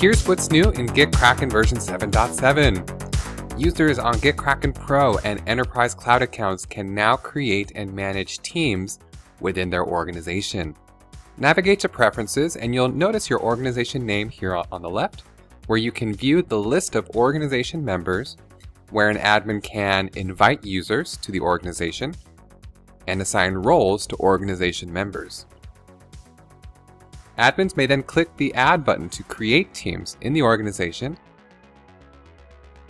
Here's what's new in GitKraken version 7.7. Users on GitKraken Pro and Enterprise Cloud accounts can now create and manage teams within their organization. Navigate to Preferences and you'll notice your organization name here on the left, where you can view the list of organization members, where an admin can invite users to the organization and assign roles to organization members. Admins may then click the Add button to create teams in the organization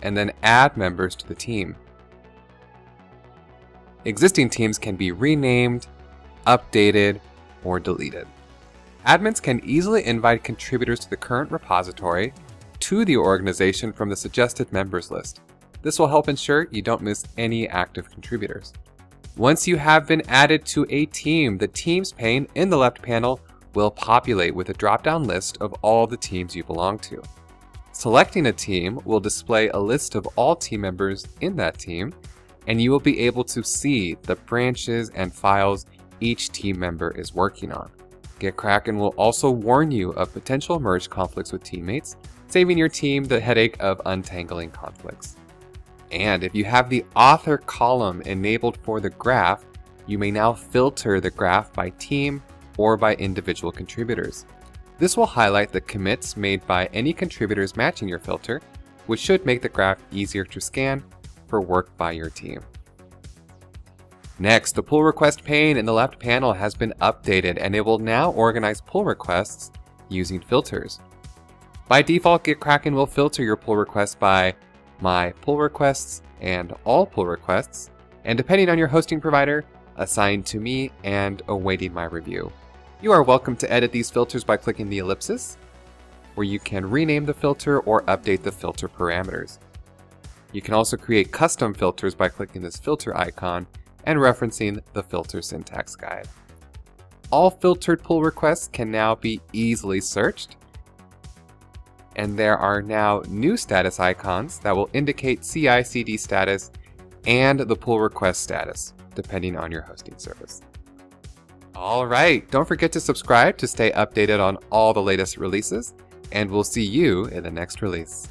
and then add members to the team. Existing teams can be renamed, updated, or deleted. Admins can easily invite contributors to the current repository to the organization from the suggested members list. This will help ensure you don't miss any active contributors. Once you have been added to a team, the Teams pane in the left panel will populate with a drop-down list of all the teams you belong to. Selecting a team will display a list of all team members in that team, and you will be able to see the branches and files each team member is working on. GitKraken will also warn you of potential merge conflicts with teammates, saving your team the headache of untangling conflicts. And if you have the author column enabled for the graph, you may now filter the graph by team or by individual contributors. This will highlight the commits made by any contributors matching your filter, which should make the graph easier to scan for work by your team. Next, the pull request pane in the left panel has been updated and it will now organize pull requests using filters. By default, GitKraken will filter your pull requests by My Pull Requests and All Pull Requests, and depending on your hosting provider, Assigned to Me and Awaiting My Review. You are welcome to edit these filters by clicking the ellipsis, where you can rename the filter or update the filter parameters. You can also create custom filters by clicking this filter icon and referencing the filter syntax guide. All filtered pull requests can now be easily searched, and there are now new status icons that will indicate CI/CD status and the pull request status, depending on your hosting service. All right, don't forget to subscribe to stay updated on all the latest releases, and we'll see you in the next release.